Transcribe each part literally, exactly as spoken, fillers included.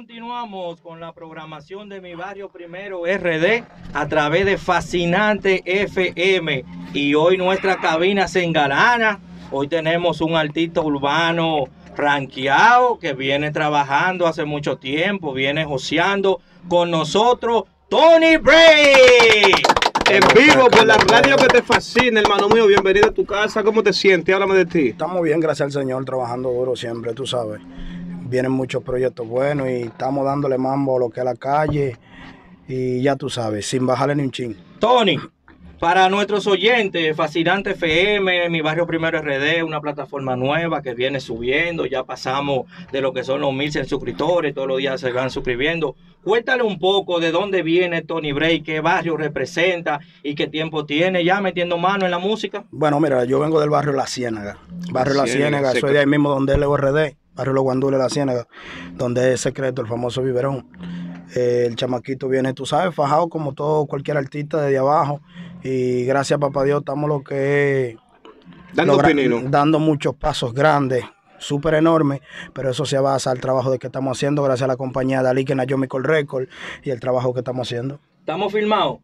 Continuamos con la programación de Mi Barrio Primero R D a través de Fascinante F M. Y hoy nuestra cabina se engalana. Hoy tenemos un artista urbano ranqueado que viene trabajando hace mucho tiempo, viene joseando con nosotros, Tony Bray. En vivo por la radio que te fascina, hermano mío. Bienvenido a tu casa. ¿Cómo te sientes? Háblame de ti. Estamos bien, gracias al Señor, trabajando duro siempre, tú sabes. Vienen muchos proyectos buenos y estamos dándole mambo a lo que es la calle. Y ya tú sabes, sin bajarle ni un chin. Tony, para nuestros oyentes, Fascinante F M, Mi Barrio Primero R D, una plataforma nueva que viene subiendo. Ya pasamos de lo que son los mil cien suscriptores, todos los días se van suscribiendo. Cuéntale un poco de dónde viene Tony Bray, qué barrio representa y qué tiempo tiene ya metiendo mano en la música. Bueno, mira, yo vengo del barrio La Ciénaga. Barrio La Ciénaga, soy de ahí mismo donde es Leo R D. Barrio Los Guandules, La Ciénaga, donde es Secreto, el famoso biberón. Eh, el chamaquito viene, tú sabes, fajado como todo cualquier artista desde abajo. Y gracias a papá Dios estamos lo que dando, dando muchos pasos grandes, súper enormes, pero eso se basa al trabajo de que estamos haciendo, gracias a la compañía de Aliquena, Nayomico Record y el trabajo que estamos haciendo. ¿Estamos filmados?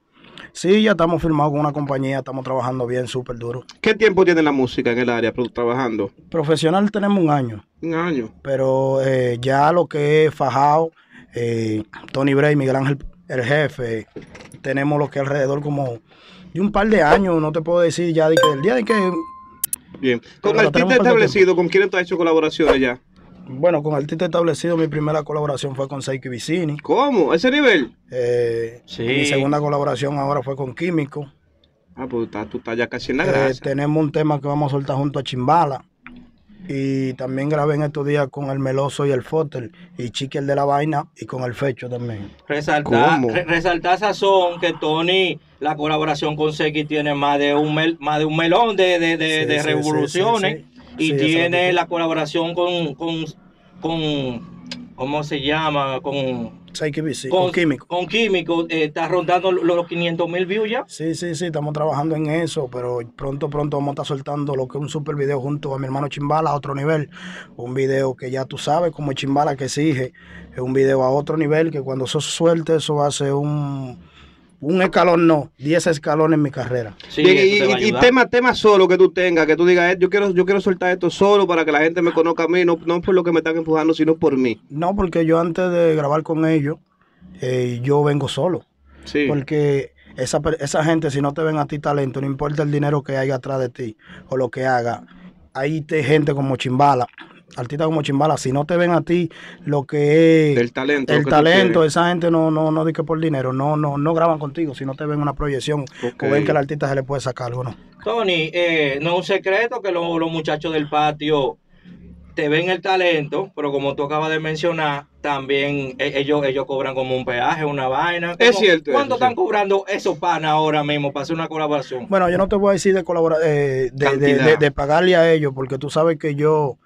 Sí, ya estamos firmados con una compañía, estamos trabajando bien, súper duro. ¿Qué tiempo tiene la música en el área trabajando? Profesional tenemos un año. Un año. Pero eh, ya lo que es fajao, eh, Tony Bray, Miguel Ángel, el jefe, eh, tenemos lo que alrededor como de un par de años, no te puedo decir ya de que el día de que... Bien. ¿Con artistas establecidos, con quién tú has hecho colaboraciones ya? Bueno, con artista establecido, mi primera colaboración fue con Ceky Viciny. ¿Cómo? ¿A ese nivel? Eh, sí. Mi segunda colaboración ahora fue con Químico. Ah, pues tú estás ya casi en la grasa. Eh, tenemos un tema que vamos a soltar junto a Chimbala. Y también grabé en estos días con el Meloso y el Fotel, y Chiquel de la vaina, y con el Fecho también. Resaltar, re, resaltar sazón que Tony, la colaboración con Ceky tiene más de un, mel, más de un melón de, de, de, sí, de sí, revoluciones. Sí, sí, sí. Y sí, tiene la colaboración con, con, con, ¿cómo se llama? Con, con, con Químico. Con Químico, eh, está rondando los quinientos mil views ya. Sí, sí, sí, estamos trabajando en eso, pero pronto, pronto vamos a estar soltando lo que es un super video junto a mi hermano Chimbala, a otro nivel. Un video que ya tú sabes, como Chimbala que exige, es un video a otro nivel, que cuando eso suelte, eso va a ser un... Un escalón no, diez escalones en mi carrera. Sí, bien, y, y tema, tema solo que tú tengas, que tú digas, yo quiero, yo quiero soltar esto solo para que la gente me conozca a mí, no, no por lo que me están empujando, sino por mí. No, porque yo antes de grabar con ellos, eh, yo vengo solo. Sí. Porque esa, esa gente, si no te ven a ti talento, no importa el dinero que haya atrás de ti o lo que haga, hay gente como Chimbala. Artistas como Chimbala, si no te ven a ti lo que es el talento, el talento esa gente no no no dice por dinero, no no no graban contigo si no te ven una proyección, okay, o ven que al artista se le puede sacar algo, ¿no? Tony, eh, no es un secreto que los, los muchachos del patio te ven el talento, pero como tú acabas de mencionar, también ellos ellos cobran como un peaje, una vaina. Es cierto. ¿Cuánto eso, están sí. cobrando esos panas ahora mismo para hacer una colaboración? Bueno, yo no te voy a decir de colaborar, eh, de, de, de, de pagarle a ellos, porque tú sabes que yo...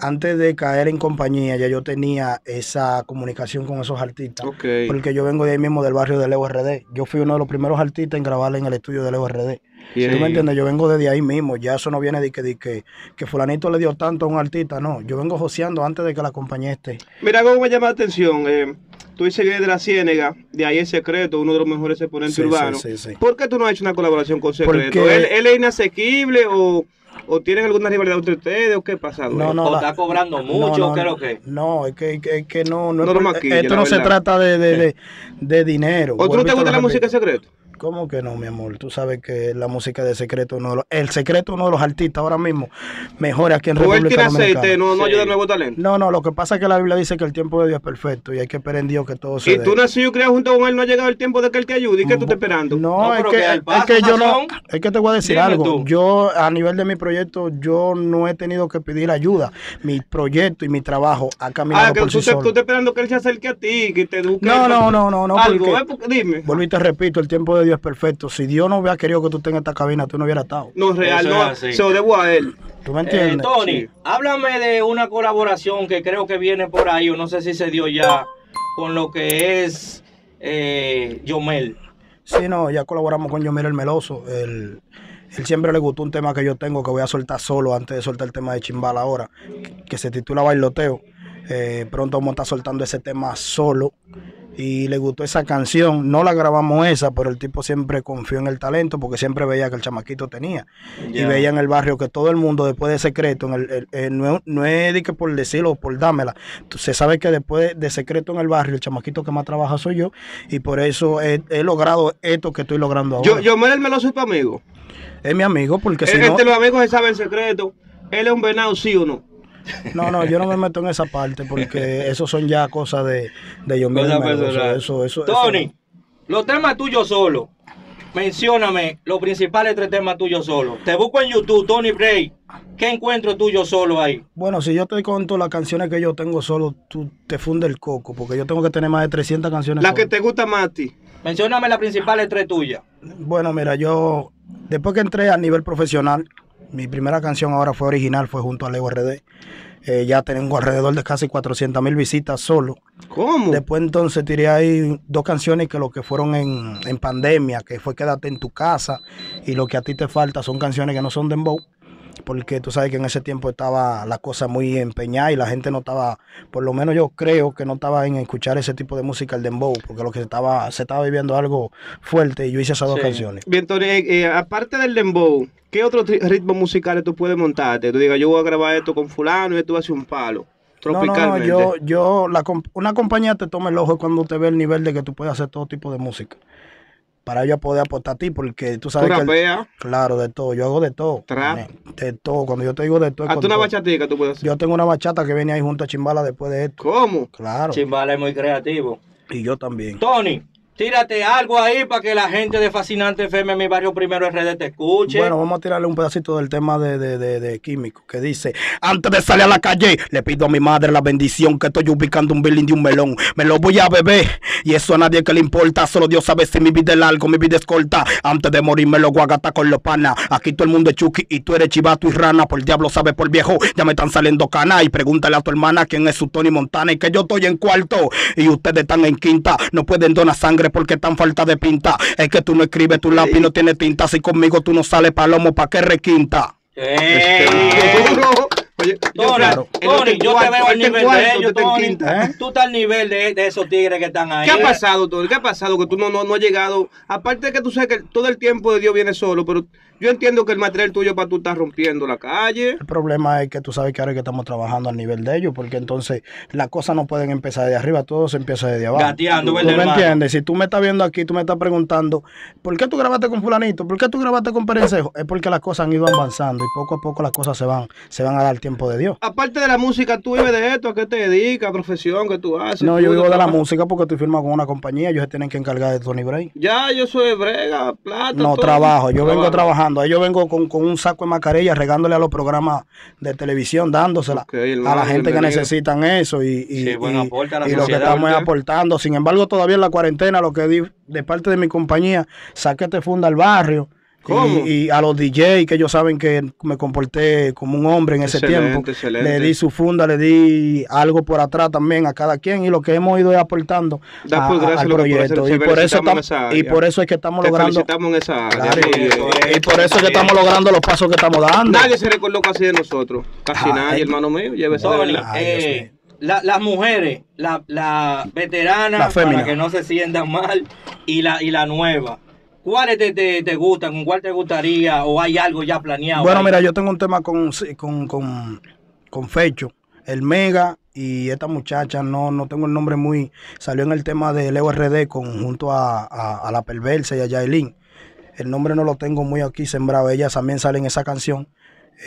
Antes de caer en compañía, ya yo tenía esa comunicación con esos artistas. Okay. Porque yo vengo de ahí mismo, del barrio de Leo R D. Yo fui uno de los primeros artistas en grabar en el estudio de Leo R D. ¿Tú me entiendes? Yo vengo desde ahí mismo. Ya eso no viene de que, de que, que fulanito le dio tanto a un artista. No, yo vengo joseando antes de que la compañía esté. Mira, cómo me llama la atención. Eh, tú dices que eres de La Ciénaga, de ahí es Secreto, uno de los mejores exponentes sí, urbanos. Sí, sí, sí. ¿Por qué tú no has hecho una colaboración con Secreto? Porque... ¿Él, él es inasequible o...? ¿O tienen alguna rivalidad entre ustedes o qué pasa? No, no, ¿O la, está cobrando mucho no, no, o qué es lo que? No, es que, es que no, no, no es, maquilla, esto no verdad. se trata de, de, de, de dinero. ¿O tú no te gusta la música de Secreto? ¿Cómo que no, mi amor? Tú sabes que la música de Secreto, uno de los, el Secreto uno de los artistas ahora mismo mejores aquí en República Dominicana. ¿O él tiene aceite, no, no sí. ayuda a nuevo talento? No, no, lo que pasa es que la Biblia dice que el tiempo de Dios es perfecto y hay que esperar en Dios que todo se dé. Y tú nacido y creas junto con él, no ha llegado el tiempo de que él te ayude, ¿y qué tú estás esperando? No, no es, que, es que yo no, es que te voy a decir algo, tú. yo a nivel de mi proyecto, yo no he tenido que pedir ayuda, mi proyecto y mi trabajo ha caminado ah, por sí solo. Ah, que tú estás esperando que él se acerque a ti, que te eduque. No, no, no, no, no, porque, ¿eh? porque, dime. Vuelvo y te repito, el tiempo de Dios perfecto. Si Dios no hubiera querido que tú tengas esta cabina, tú no hubieras estado. No, real, eso no. Se lo debo a él. ¿Tú me entiendes? Eh, Tony, sí. háblame de una colaboración que creo que viene por ahí, o no sé si se dio ya, con lo que es eh, Yomel. Sí, no, ya colaboramos con Yomel el Meloso. Él, él siempre le gustó un tema que yo tengo que voy a soltar solo antes de soltar el tema de Chimbala ahora, que se titula Bailoteo. Eh, pronto vamos a estar soltando ese tema solo. Y le gustó esa canción. No la grabamos esa, pero el tipo siempre confió en el talento porque siempre veía que el chamaquito tenía. Yeah. Y veía en el barrio que todo el mundo, después de Secreto, en el, el, el, no, no es de que por decirlo o por dámela. Se sabe que después de, de Secreto en el barrio, el chamaquito que más trabaja soy yo. Y por eso he, he logrado esto que estoy logrando ahora. Yo, yo Yomel, Meloso, es tu amigo. Es mi amigo porque si no... Entre los amigos se sabe el secreto. Él es un venado, sí o no. No, no, yo no me meto en esa parte porque eso son ya cosas de, de yo mismo. Eso, eso, Tony, eso. Los temas tuyos solo. Mencióname los principales tres temas tuyos solo. Te busco en YouTube, Tony Bray. ¿Qué encuentro tuyo solo ahí? Bueno, si yo te cuento las canciones que yo tengo solo, tú te fundes el coco porque yo tengo que tener más de trescientas canciones. La solo. Que te gusta más a ti. Mencióname las principales tres tuyas. Bueno, mira, yo después que entré a nivel profesional, mi primera canción ahora fue original, fue junto a Leo R D. Eh, ya tengo alrededor de casi cuatrocientas mil visitas solo. ¿Cómo? Después entonces tiré ahí dos canciones que lo que fueron en, en pandemia, que fue Quédate en tu casa y Lo que a ti te falta, son canciones que no son dembow. Porque tú sabes que en ese tiempo estaba la cosa muy empeñada y la gente no estaba, por lo menos yo creo que no estaba en escuchar ese tipo de música, el dembow, porque lo que estaba, se estaba viviendo algo fuerte y yo hice esas sí. dos canciones. Bien, Tony, eh, aparte del dembow, ¿qué otros ritmos musicales tú puedes montarte? Tú digas, yo voy a grabar esto con fulano y esto va a ser un palo. No, no, yo, yo la comp una compañía te toma el ojo cuando te ve el nivel de que tú puedes hacer todo tipo de música. Para yo poder aportar a ti, porque tú sabes que el, claro, de todo. Yo hago de todo. Trap. De todo. Cuando yo te digo de todo... ¿A tú una bachatica tú puedes hacer? Yo tengo una bachata que viene ahí junto a Chimbala después de esto. ¿Cómo? Claro. Chimbala es muy creativo. Y yo también. Tony, tírate algo ahí para que la gente de Fascinante F M, Mi Barrio Primero R D, te escuche. Bueno, vamos a tirarle un pedacito del tema de, de, de, de Químico, que dice: antes de salir a la calle, le pido a mi madre la bendición que estoy ubicando un billing de un melón. Me lo voy a beber y eso a nadie que le importa. Solo Dios sabe si mi vida es largo, mi vida es corta. Antes de morir me lo voy a gastar con los panas. Aquí todo el mundo es chuki y tú eres chivato y rana. Por diablo sabe por viejo, ya me están saliendo canas. Y pregúntale a tu hermana quién es su Tony Montana y que yo estoy en cuarto y ustedes están en quinta. No pueden donar sangre porque tan falta de pinta. Es que tú no escribes, tu lápiz no tiene tinta. Si conmigo tú no sales palomo, ¿para qué requinta? Hey, oye, Tony, yo, claro. Tony, yo te veo al nivel cuarto, de ellos, Tony. Quinta, ¿eh? Tú estás al nivel de, de esos tigres que están ahí. ¿Qué ha pasado, Tony? ¿Qué ha pasado? Que tú no, no, no has llegado. Aparte de que tú sabes que todo el tiempo de Dios viene solo, pero yo entiendo que el material tuyo para tú estás rompiendo la calle. El problema es que tú sabes que ahora es que estamos trabajando al nivel de ellos, porque entonces las cosas no pueden empezar de arriba, todo se empieza desde abajo. Gateando, ¿verdad? ¿Tú me entiendes? Si tú me estás viendo aquí, tú me estás preguntando, ¿por qué tú grabaste con fulanito? ¿Por qué tú grabaste con Perencejo? Es porque las cosas han ido avanzando y poco a poco las cosas se van, se van a dar tiempo de Dios. Aparte de la música, ¿tú vives de esto? ¿A qué te dedicas? ¿Profesión que tú haces? No, yo vivo de la música porque estoy firmado con una compañía, ellos se tienen que encargar de Tony Bray. Ya, yo soy brega, plata. No, trabajo, yo vengo trabajando. Ahí yo vengo con, con un saco de mascarilla regándole a los programas de televisión, dándosela okay, hermano, a la gente bienvenido. Que necesitan eso y, y, sí, bueno, y, a la y lo que estamos ¿verdad? Aportando. Sin embargo, todavía en la cuarentena, lo que di de parte de mi compañía, saqué Te Funda al Barrio. Y, y a los D J que ellos saben que me comporté como un hombre en ese excelente, tiempo. Excelente. Le di su funda, le di algo por atrás también a cada quien y lo que hemos ido aportando a, a, al proyecto. Y por, eso y por eso es que estamos te logrando... En esa área. Claro, y, y, y por eso es que estamos logrando los pasos que estamos dando. Nadie se recordó casi de nosotros. Casi ay, nadie, hermano mío. Llévese no, de verdad. Ay, eh, la, las mujeres, las la veteranas, la para que no se sientan mal, y la, y la nueva. ¿Cuáles te, te, te gustan? ¿Con cuál te gustaría? ¿O hay algo ya planeado? Bueno, ahí? Mira, yo tengo un tema con, con, con, con Fecho, el Mega y esta muchacha, no, no tengo el nombre muy... Salió en el tema de Leo R D con, junto a, a, a La Perversa y a Yaelin. El nombre no lo tengo muy aquí sembrado, ellas también salen en esa canción.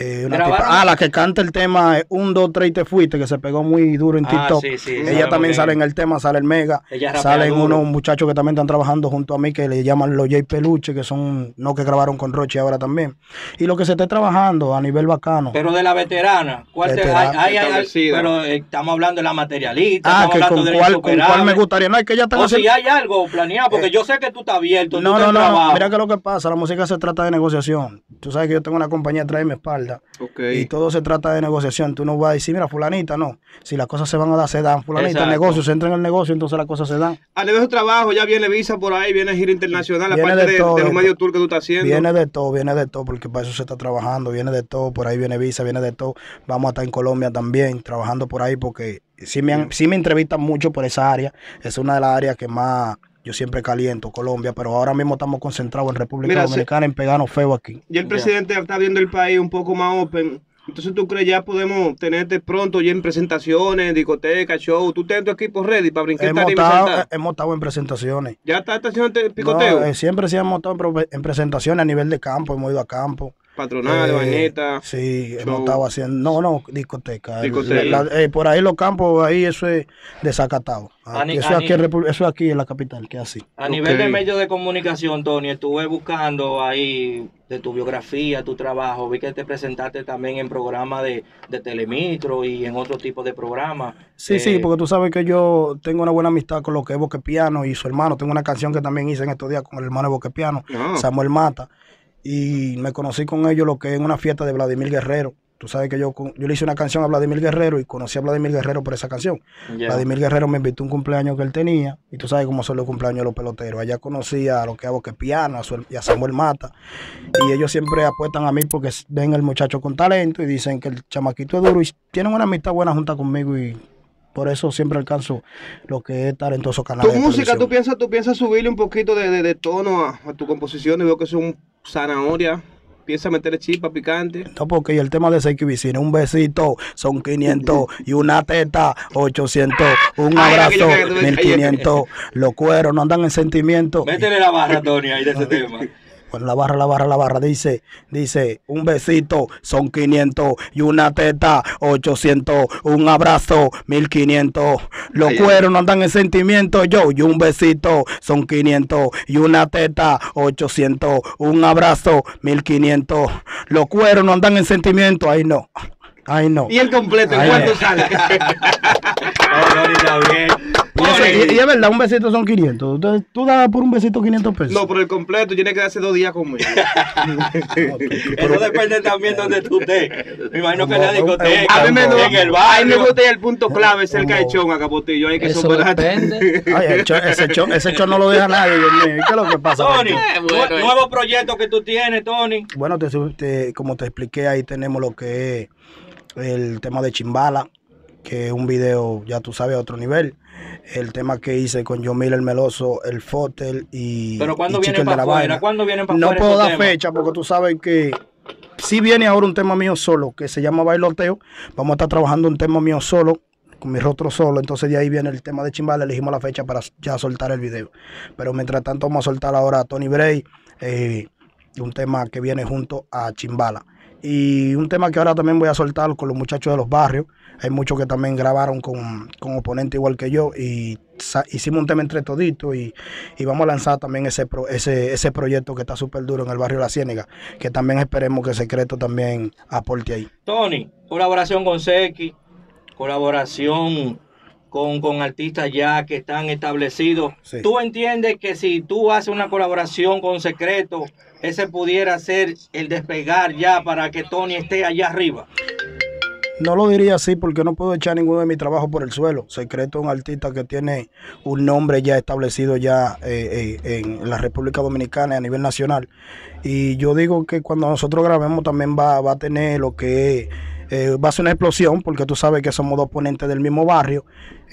Eh, una tipa, ah, la que canta el tema uno, dos, tres y te fuiste, que se pegó muy duro en TikTok. Ah, sí, sí, ella también sale en el tema, sale el Mega, salen unos muchachos que también están trabajando junto a mí que le llaman los Jay Peluche, que son no que grabaron con Roche ahora también. Y lo que se está trabajando a nivel bacano. Pero de la veterana, ¿cuál veterana? Te, hay, hay, hay, pero eh, estamos hablando de la materialista, ah, estamos que hablando con, de cuál, con cuál me gustaría, no, es que ya tengo o si hay algo planeado, porque eh, yo sé que tú estás abierto, no, tú no, no, trabajo. Mira que lo que pasa, la música se trata de negociación. Tú sabes que yo tengo una compañía atrás de mi espalda. espalda. Okay. Y todo se trata de negociación. Tú no vas a decir, mira, fulanita, no. Si las cosas se van a dar, se dan. Fulanita, exacto, el negocio, se entra en el negocio, entonces las cosas se dan. A nivel de trabajo, ya viene visa por ahí, viene gira internacional, viene aparte de, de, todo, de los medios tour que tú estás haciendo. Viene de todo, viene de todo, porque para eso se está trabajando, viene de todo, por ahí viene visa, viene de todo. Vamos a estar en Colombia también, trabajando por ahí, porque sí me, han, sí me entrevistan mucho por esa área. Es una de las áreas que más... Yo siempre caliento Colombia, pero ahora mismo estamos concentrados en República Mira, Dominicana, se, en pegarnos feo aquí. Y el presidente yeah. está viendo el país un poco más open. Entonces, ¿tú crees ya podemos tenerte pronto ya en presentaciones, discotecas, show? ¿Tú tienes tu equipo ready para brincar? Hemos estado, hemos estado en presentaciones. ¿Ya está haciendo picoteo? No, eh, siempre sí hemos estado en, en presentaciones a nivel de campo, hemos ido a campo. Patronal, eh, bañeta. Sí, show. Hemos estado haciendo, no, no, discoteca. discoteca. La, la, eh, por ahí los campos, ahí eso es desacatado. Ah, ni, eso, aquí, eso es aquí en la capital, que es así. A okay. nivel de medios de comunicación, Tony, estuve buscando ahí de tu biografía, tu trabajo. Vi que te presentaste también en programas de, de Telemicro y en otro tipo de programas. Sí, eh, sí, porque tú sabes que yo tengo una buena amistad con lo que es Boca e Piano y su hermano. Tengo una canción que también hice en estos días con el hermano de Boca e Piano, no. Samuel Mata. Y me conocí con ellos lo que en una fiesta de Vladimir Guerrero. Tú sabes que yo, yo le hice una canción a Vladimir Guerrero y conocí a Vladimir Guerrero por esa canción. Yeah. Vladimir Guerrero me invitó a un cumpleaños que él tenía y tú sabes cómo son los cumpleaños de los peloteros. Allá conocí a lo que hago que piano a su, y a Samuel Mata. Y ellos siempre apuestan a mí porque ven el muchacho con talento y dicen que el chamaquito es duro y tienen una amistad buena junta conmigo y... Por eso siempre alcanzo lo que es talentoso canal. Tu música, ¿tú piensas, tú piensas subirle un poquito de, de, de tono a, a tu composición? Y veo que es un zanahoria. ¿Piensa meterle chispa picante? No, porque el tema de Ceky Viciny, un besito, son quinientos, y una teta, ochocientos, un abrazo, mil quinientos. Los cueros no andan en sentimiento. Métele la barra, Tony, ahí de ese tema. Pues la barra, la barra, la barra, dice, dice, un besito son quinientos y una teta ochocientos, un abrazo mil quinientos, los ay, cueros ay. no andan en sentimiento, yo, y un besito son quinientos y una teta ochocientos, un abrazo mil quinientos, los cueros no andan en sentimiento, ay no, ay no. ¿Y el completo en cuánto sale? No, no, bien. Y, ese, y, y es verdad, un besito son quinientos. Entonces, tú das por un besito quinientos pesos. No, por el completo tiene que darse dos días conmigo. No, eso depende también donde tú estés. Me imagino como, que en la discoteca, a mí me en el baile. A mí me gusta el punto clave, es el caichón a Capotillo. Hay que eso superar. Depende. Ay, el cho, ese chon ese cho no lo deja nadie. ¿Qué es lo que pasa? Tony, bueno, nuevo proyecto que tú tienes, Tony. Bueno, te, te, como te expliqué, ahí tenemos lo que es el tema de Chimbala, que es un video, ya tú sabes, a otro nivel. El tema que hice con Yomel, el Meloso, el Fotel y Pero cuando vienen para afuera, cuando vienen para afuera. No puedo dar fecha porque tú sabes que si viene ahora un tema mío solo que se llama Bailoteo, vamos a estar trabajando un tema mío solo, con mi rostro solo, entonces de ahí viene el tema de Chimbala, elegimos la fecha para ya soltar el video. Pero mientras tanto vamos a soltar ahora a Tony Bray, eh, un tema que viene junto a Chimbala. Y un tema que ahora también voy a soltar con los muchachos de los barrios. Hay muchos que también grabaron con, con oponentes igual que yo. Y hicimos un tema entre toditos. Y, y vamos a lanzar también ese, pro, ese, ese proyecto que está súper duro en el barrio La Ciénaga. Que también esperemos que Secreto también aporte ahí. Tony, colaboración con Ceky. Colaboración con, con artistas ya que están establecidos. Sí. ¿Tú entiendes que si tú haces una colaboración con Secreto... ese pudiera ser el despegar ya para que Tony esté allá arriba? No lo diría así porque no puedo echar ninguno de mis trabajos por el suelo. Secreto es un artista que tiene un nombre ya establecido ya eh, eh, en la República Dominicana y a nivel nacional. Y yo digo que cuando nosotros grabemos también va, va a tener lo que es, eh, va a ser una explosión porque tú sabes que somos dos ponentes del mismo barrio.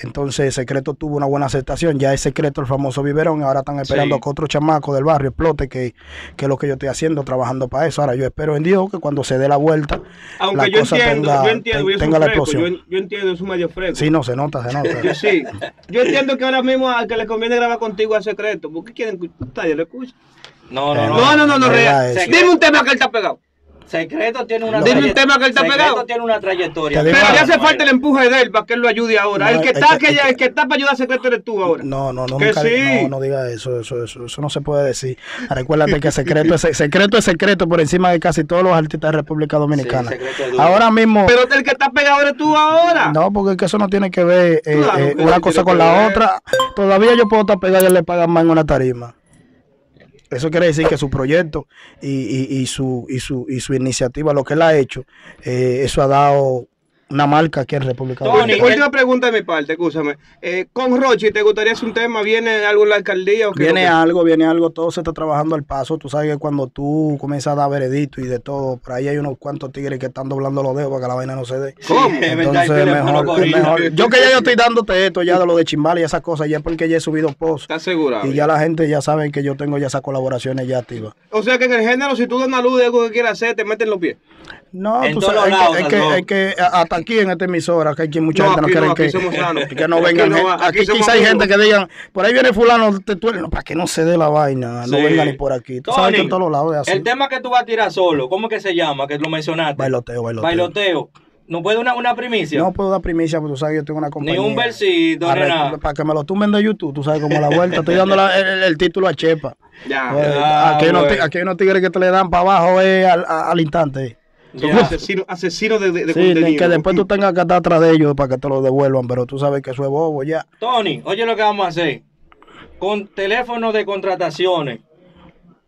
Entonces Secreto tuvo una buena aceptación, ya es Secreto el famoso biberón, ahora están esperando sí. que otro chamaco del barrio explote, que, que es lo que yo estoy haciendo, trabajando para eso. Ahora yo espero en Dios que cuando se dé la vuelta, aunque la yo cosa entiendo, tenga, yo entiendo, te, yo tenga la fresco, explosión. Yo, yo entiendo, es un medio fresco. Sí, no, se nota, se nota. Yo, sí. yo entiendo que ahora mismo al que le conviene grabar contigo es Secreto, ¿por qué quieren que ustedes lo escuchen? No, no, eh, no, no, no, no, no, no real. Dime un tema que él está pegado. Secreto tiene una, Dime un tema que él está pegado. tiene una trayectoria. Pero ya hace falta el empuje de él para que él lo ayude ahora. No, el, que está, que, el que está para ayudar a Secreto eres tú ahora. No, no, no. Que nunca, sí. No, no digas eso eso, eso. eso no se puede decir. Recuérdate que Secreto es Secreto es Secreto por encima de casi todos los artistas de República Dominicana. Sí, ahora mismo. Pero el que está pegado eres tú ahora. No, porque es que eso no tiene que ver eh, claro, eh, una cosa con la ver. otra. Todavía yo puedo estar pegado y le pagan más en una tarima. Eso quiere decir que su proyecto y, y, y, su, y, su, y su iniciativa, lo que él ha hecho, eh, eso ha dado una marca aquí en República Dominicana. Última pregunta de mi parte, escúchame. Eh, con Roche, ¿te gustaría hacer un tema? ¿Viene algo en la alcaldía? O qué viene algo, viene algo. Todo se está trabajando al paso. Tú sabes que cuando tú comienzas a dar veredicto y de todo, por ahí hay unos cuantos tigres que están doblando los dedos para que la vaina no se dé. Sí, entonces, es mejor, es mejor. Yo que ya yo estoy dándote esto ya de lo de Chimbala y esas cosas, ya porque ya he subido post. Está asegurado. Y ya, ya la gente ya sabe que yo tengo ya esas colaboraciones ya activas. O sea que en el género, si tú das una luz de algo que quieras hacer, te meten los pies. No, en tú sabes, lados, es, que, es, que, es que hasta aquí en esta emisora, que aquí mucha no, gente no quiere no, que, que no vengan. Aquí, no, aquí, aquí quizá hay gente que digan, por ahí viene fulano, te tuerno, no, para que no se dé la vaina, sí. No vengan ni por aquí. Tú Tony, sabes que en todos los lados es así. El tema que tú vas a tirar solo, ¿cómo es que se llama? Que lo mencionaste. Bailoteo, bailoteo. Bailoteo. ¿No puedo una, una primicia? No puedo dar primicia, porque tú sabes que yo tengo una compañía. Ni un versito, para, ni nada. Para que me lo tumben de YouTube, tú sabes cómo la vuelta. Estoy dando la, el, el título a Chepa. Ya, pues, ya, aquí, bueno. unos, aquí hay unos tigres que te le dan para abajo eh, al, al instante. Yeah. Asesinos asesino de, de, de sí, contenido. Que después tú tengas que estar atrás de ellos para que te lo devuelvan, pero tú sabes que eso es bobo ya. Tony, oye lo que vamos a hacer. Con teléfono de contrataciones,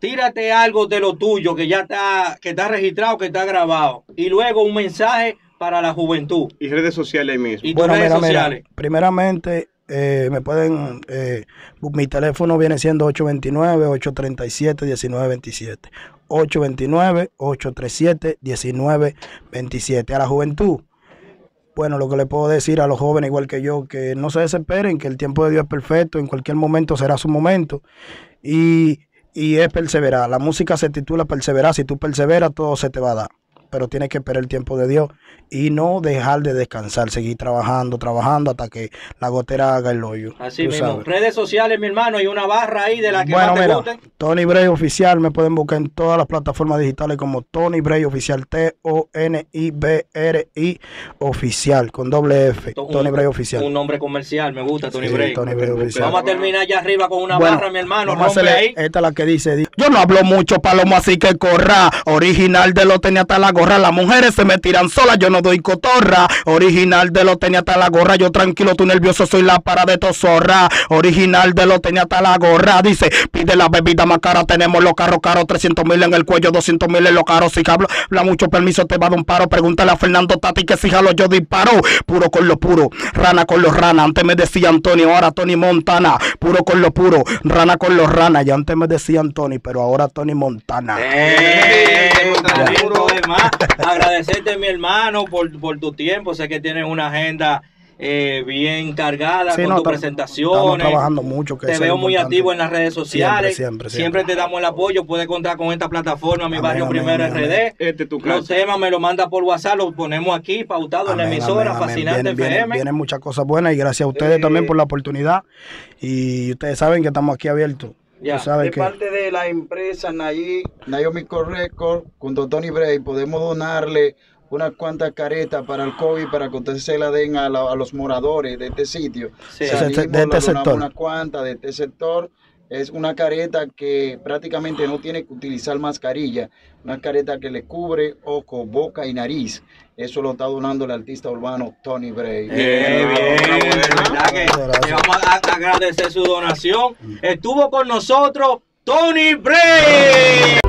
tírate algo de lo tuyo que ya está, que está registrado, que está grabado. Y luego un mensaje para la juventud. Y redes sociales ahí mismo. Y bueno, redes mira, sociales. Mira, primeramente... Eh, me pueden, eh, mi teléfono viene siendo ocho dos nueve, ocho tres siete, uno nueve dos siete, ocho dos nueve, ocho tres siete, uno nueve dos siete. A la juventud, bueno, lo que le puedo decir a los jóvenes igual que yo, que no se desesperen, que el tiempo de Dios es perfecto, en cualquier momento será su momento, y, y es perseverar. La música se titula Perseverar. Si tú perseveras, todo se te va a dar, pero tienes que esperar el tiempo de Dios y no dejar de descansar, seguir trabajando, trabajando hasta que la gotera haga el hoyo. Así mismo, sabes. Redes sociales, mi hermano, y una barra ahí de la que bueno, más te mira, gusten. Tony Bray Oficial, me pueden buscar en todas las plataformas digitales como Tony Bray Oficial, T O N I B R I Oficial, con doble F, un, Tony Bray Oficial. Un nombre comercial, me gusta Tony, sí, Bray. Tony Bray Oficial. Vamos a terminar allá arriba con una bueno, barra, mi hermano, rompe ahí. Esta es la que dice, yo no hablo mucho, palomo, así que corra, original de lo tenía hasta la gotera. Las mujeres se me tiran solas, yo no doy cotorra. Original de lo tenía hasta la gorra. Yo tranquilo, tú nervioso, soy la para de tosorra. Original de lo tenía hasta la gorra. Dice, pide la bebida más cara. Tenemos los carros caros, trescientos mil en el cuello, doscientos mil en los caros. Si habla, habla mucho permiso, te va a dar un paro. Pregúntale a Fernando Tati que si jalo yo disparo. Puro con lo puro, rana con los ranas. Antes me decía Antonio, ahora Tony Montana. Puro con lo puro, rana con los ranas. Ya antes me decía Antonio, pero ahora Tony Montana. ¡Eh! Además, agradecerte, mi hermano, por, por tu tiempo. Sé que tienes una agenda eh, bien cargada, sí, con no, tus presentaciones. Estamos trabajando mucho. Que te veo muy activo en las redes sociales. Siempre, siempre, siempre. Siempre te damos el apoyo. Puedes contar con esta plataforma, Mi amén, Barrio amén, Primero amén, R D. Amén. Este es tu los temas me lo manda por WhatsApp, los ponemos aquí, pautado en la emisora, amén, Fascinante amén. Viene, F M. Vienen viene muchas cosas buenas y gracias a ustedes eh, también por la oportunidad. Y ustedes saben que estamos aquí abiertos. Ya, de que... parte de la empresa Nayomico Record, junto a Tony Bray, podemos donarle unas cuantas caretas para el COVID, para que ustedes se la den a, la, a los moradores de este sitio. Sí. Salimos, de este sector. Una cuanta de este sector. Es una careta que prácticamente no tiene que utilizar mascarilla. Una careta que le cubre ojo, boca y nariz. Eso lo está donando el artista urbano Tony Bray. Eh, bien, bien, bien. Le vamos a agradecer su donación. Estuvo con nosotros Tony Bray.